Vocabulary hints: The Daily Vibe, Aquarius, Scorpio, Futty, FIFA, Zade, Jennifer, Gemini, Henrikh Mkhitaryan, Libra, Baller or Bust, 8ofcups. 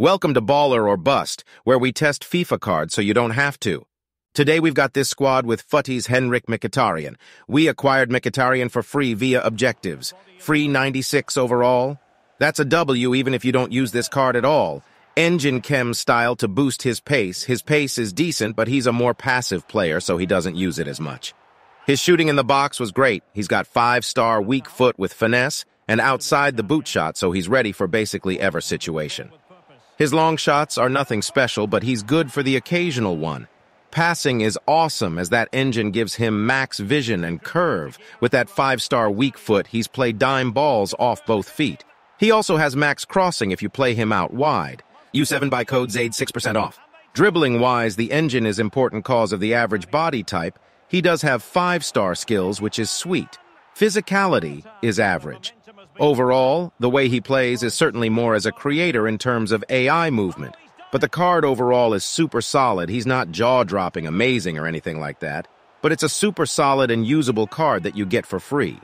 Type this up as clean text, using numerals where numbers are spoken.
Welcome to Baller or Bust, where we test FIFA cards so you don't have to. Today we've got this squad with Futty's Henrikh Mkhitaryan. We acquired Mkhitaryan for free via objectives. Free 96 overall. That's a W even if you don't use this card at all. Engine chem style to boost his pace. His pace is decent, but he's a more passive player, so he doesn't use it as much. His shooting in the box was great. He's got 5-star weak foot with finesse and outside the boot shot, so he's ready for basically ever situation. His long shots are nothing special, but he's good for the occasional one. Passing is awesome as that engine gives him max vision and curve. With that 5-star weak foot, he's played dime balls off both feet. He also has max crossing if you play him out wide. U7 by code Zade 6% off. Dribbling-wise, the engine is important cause of the average body type. He does have 5-star skills, which is sweet. Physicality is average. Overall, the way he plays is certainly more as a creator in terms of AI movement, but the card overall is super solid. He's not jaw-dropping amazing or anything like that, but it's a super solid and usable card that you get for free.